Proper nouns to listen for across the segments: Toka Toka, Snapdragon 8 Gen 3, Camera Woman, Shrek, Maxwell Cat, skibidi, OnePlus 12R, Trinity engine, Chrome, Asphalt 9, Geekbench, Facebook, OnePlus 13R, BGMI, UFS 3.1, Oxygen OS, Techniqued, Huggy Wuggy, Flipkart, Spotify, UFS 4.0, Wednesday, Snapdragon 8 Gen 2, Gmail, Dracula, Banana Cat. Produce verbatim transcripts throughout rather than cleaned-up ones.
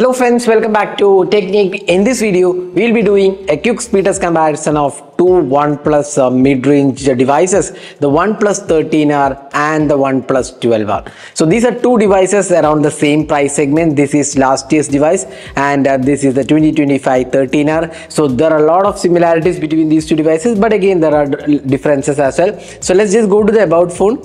Hello friends, welcome back to Techniqued. In this video, we'll be doing a quick speed test comparison of two OnePlus uh, mid-range devices, the OnePlus thirteen R and the OnePlus twelve R. So these are two devices around the same price segment. This is last year's device and uh, this is the twenty twenty-five thirteen R. So there are a lot of similarities between these two devices, but again there are differences as well. So let's just go to the about phone.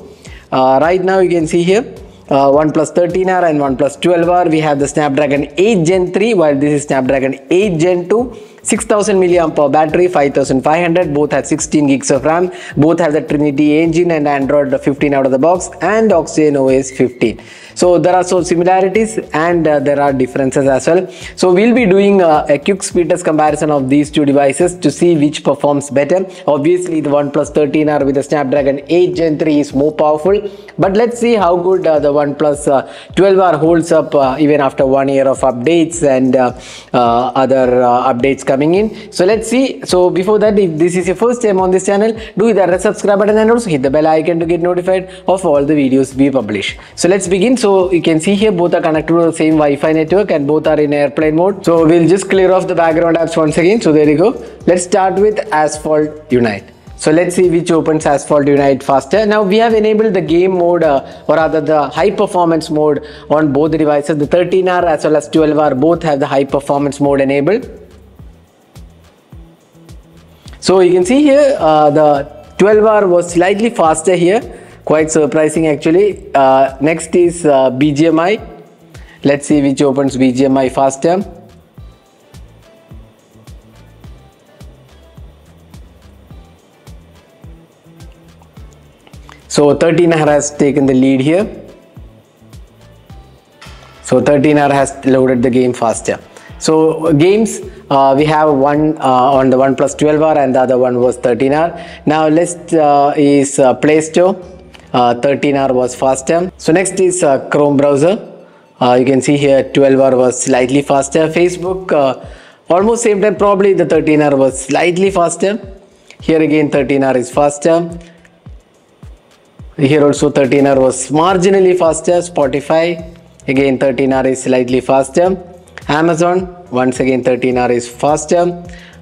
Uh, right now you can see here. Uh, OnePlus thirteen R and OnePlus twelve R, we have the Snapdragon eight gen three, while this is Snapdragon eight gen two, six thousand mAh battery, five thousand five hundred, both have sixteen gigs of RAM, both have the Trinity engine and Android fifteen out of the box and Oxygen O S fifteen. So there are some similarities and uh, there are differences as well. So we'll be doing uh, a quick speed test comparison of these two devices to see which performs better. Obviously the OnePlus thirteen R with the Snapdragon eight gen three is more powerful, but let's see how good uh, the OnePlus uh, twelve R holds up uh, even after one year of updates and uh, uh, other uh, updates coming in. So let's see. So before that, if this is your first time on this channel, do hit the subscribe button and also hit the bell icon to get notified of all the videos we publish. So let's begin. So you can see here both are connected to the same Wi-Fi network and both are in airplane mode. So we'll just clear off the background apps once again. So there you go. Let's start with Asphalt Unite. So let's see which opens Asphalt Unite faster. Now we have enabled the game mode uh, or rather the high performance mode on both the devices. The thirteen R as well as twelve R both have the high performance mode enabled. So you can see here uh, the twelve R was slightly faster here. Quite surprising actually. Uh, next is uh, B G M I. Let's see which opens B G M I faster. So thirteen R has taken the lead here. So thirteen R has loaded the game faster. So games, uh, we have one uh, on the OnePlus twelve R and the other one was thirteen R. Now list uh, is uh, Play Store. Uh, thirteen R was faster. So next is uh, Chrome browser. Uh, you can see here twelve R was slightly faster. Facebook, uh, almost same time probably the thirteen R was slightly faster. Here again thirteen R is faster. Here also thirteen R was marginally faster. Spotify, again thirteen R is slightly faster. Amazon, once again thirteen R is faster.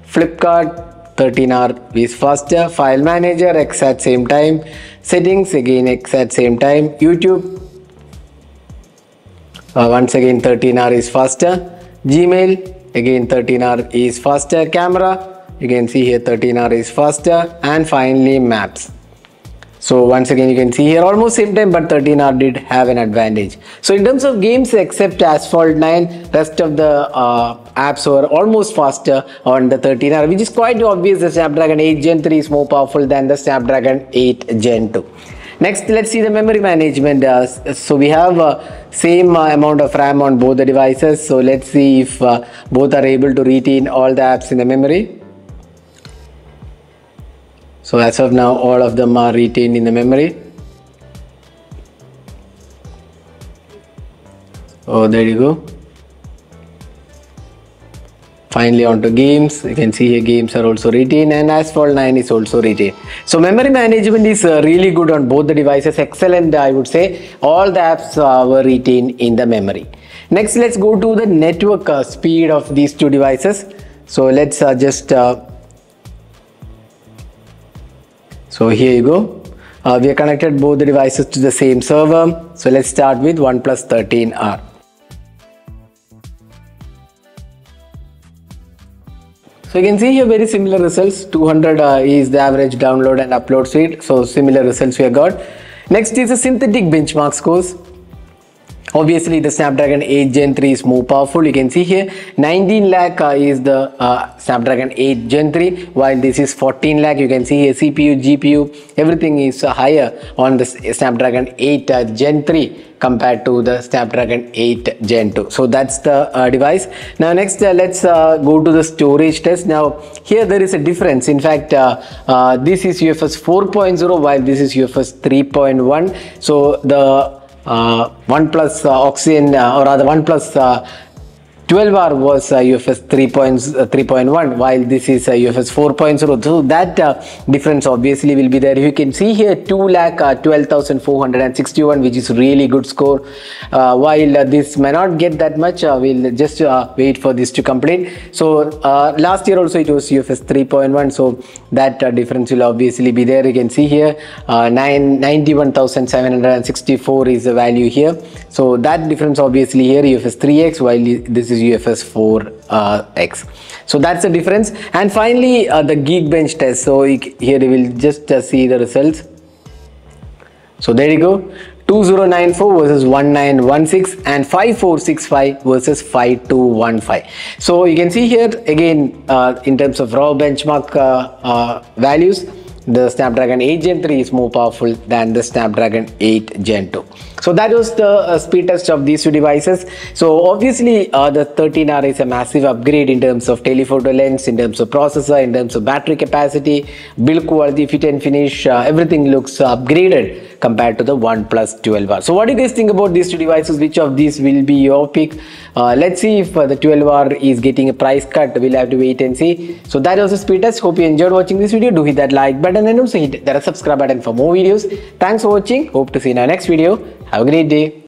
Flipkart, thirteen R is faster. File Manager, X at same time. Settings, again X at same time. YouTube, uh, once again thirteen R is faster. Gmail, again thirteen R is faster. Camera, you can see here thirteen R is faster. And finally Maps. So once again you can see here almost same time, but thirteen R did have an advantage. So in terms of games, except Asphalt nine, rest of the uh, apps were almost faster on the thirteen R, which is quite obvious. The Snapdragon eight gen three is more powerful than the Snapdragon eight gen two. Next, let's see the memory management. Uh, so we have uh, same uh, amount of RAM on both the devices. So let's see if uh, both are able to retain all the apps in the memory. So as of now, all of them are retained in the memory. Oh, there you go. Finally onto games. You can see here games are also retained and Asphalt nine is also retained. So memory management is uh, really good on both the devices. Excellent, I would say. All the apps uh, were retained in the memory. Next, let's go to the network uh, speed of these two devices. So let's uh, just uh, So here you go. Uh, we are connected both the devices to the same server. So let's start with OnePlus thirteen R. So you can see here very similar results. two hundred uh, is the average download and upload speed. So similar results we have got. Next is the synthetic benchmark scores. Obviously the Snapdragon eight gen three is more powerful. You can see here nineteen lakh uh, is the uh, Snapdragon eight gen three, while this is fourteen lakh. You can see here C P U, G P U, everything is uh, higher on the Snapdragon eight uh, gen three compared to the Snapdragon eight gen two. So that's the uh, device. Now next uh, let's uh, go to the storage test. Now here there is a difference. In fact uh, uh, this is U F S four point oh while this is U F S three point one. So the Uh, OnePlus uh, Oxygen uh, or rather OnePlus uh, twelve R was uh, U F S three point one, while this is uh, U F S four point oh. So that uh, difference obviously will be there. You can see here two lakh twelve thousand four hundred sixty-one, which is really good score. Uh, while uh, this may not get that much, uh, we'll just uh, wait for this to complete. So uh, last year also it was U F S three point one, so that uh, difference will obviously be there. You can see here uh, ninety-one thousand seven hundred sixty-four is the value here. So that difference obviously here U F S three X, while this is U F S four X. So that's the difference. And finally uh, the Geekbench test. So here we will just uh, see the results. So there you go, two thousand ninety-four versus one nine one six and five four six five versus five two one five. So you can see here again uh, in terms of raw benchmark uh, uh, values, the Snapdragon eight gen three is more powerful than the Snapdragon eight gen two. So that was the uh, speed test of these two devices. So obviously uh, the thirteen R is a massive upgrade in terms of telephoto lens, in terms of processor, in terms of battery capacity, build quality, fit and finish, uh, everything looks upgraded compared to the OnePlus twelve R. So what do you guys think about these two devices? Which of these will be your pick? Uh, let's see if uh, the twelve R is getting a price cut. We'll have to wait and see. So that was the speed test. Hope you enjoyed watching this video. Do hit that like button and also hit that subscribe button for more videos. Thanks for watching. Hope to see you in our next video. Have a great day.